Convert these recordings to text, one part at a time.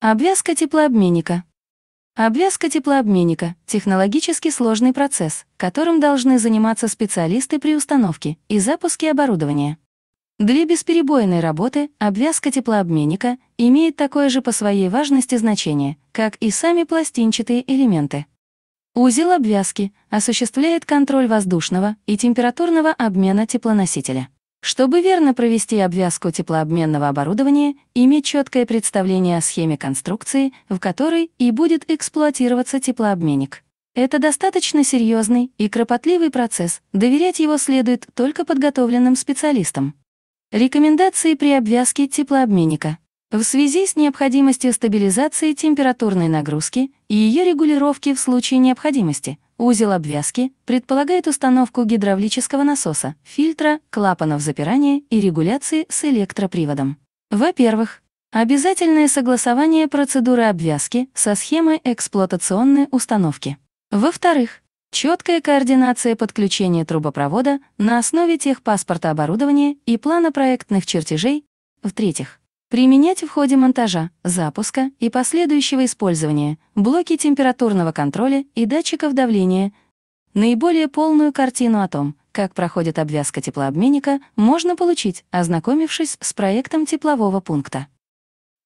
Обвязка теплообменника. Обвязка теплообменника – технологически сложный процесс, которым должны заниматься специалисты при установке и запуске оборудования. Для бесперебойной работы обвязка теплообменника имеет такое же по своей важности значение, как и сами пластинчатые элементы. Узел обвязки осуществляет контроль воздушного и температурного обмена теплоносителя. Чтобы верно провести обвязку теплообменного оборудования, иметь четкое представление о схеме конструкции, в которой и будет эксплуатироваться теплообменник. Это достаточно серьезный и кропотливый процесс, доверять его следует только подготовленным специалистам. Рекомендации при обвязке теплообменника. В связи с необходимостью стабилизации температурной нагрузки и ее регулировки в случае необходимости, узел обвязки предполагает установку гидравлического насоса, фильтра, клапанов запирания и регуляции с электроприводом. Во-первых, обязательное согласование процедуры обвязки со схемой эксплуатационной установки. Во-вторых, четкая координация подключения трубопровода на основе техпаспорта оборудования и плана проектных чертежей. В-третьих, применять в ходе монтажа, запуска и последующего использования блоки температурного контроля и датчиков давления. Наиболее полную картину о том, как проходит обвязка теплообменника, можно получить, ознакомившись с проектом теплового пункта.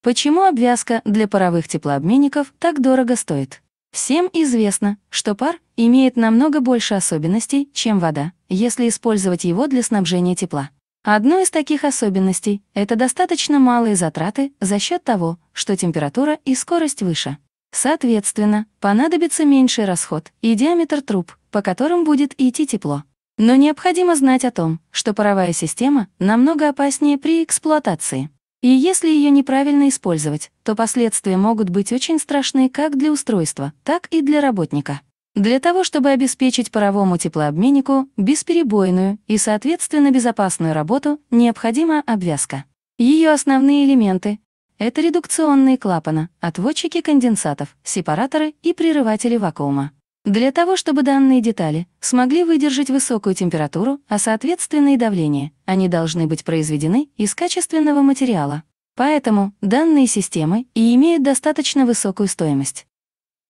Почему обвязка для паровых теплообменников так дорого стоит? Всем известно, что пар имеет намного больше особенностей, чем вода, если использовать его для снабжения тепла. Одной из таких особенностей – это достаточно малые затраты за счет того, что температура и скорость выше. Соответственно, понадобится меньший расход и диаметр труб, по которым будет идти тепло. Но необходимо знать о том, что паровая система намного опаснее при эксплуатации. И если ее неправильно использовать, то последствия могут быть очень страшны как для устройства, так и для работника. Для того, чтобы обеспечить паровому теплообменнику бесперебойную и, соответственно, безопасную работу, необходима обвязка. Ее основные элементы — это редукционные клапаны, отводчики конденсатов, сепараторы и прерыватели вакуума. Для того, чтобы данные детали смогли выдержать высокую температуру, а, соответственно, и давление, они должны быть произведены из качественного материала. Поэтому данные системы и имеют достаточно высокую стоимость.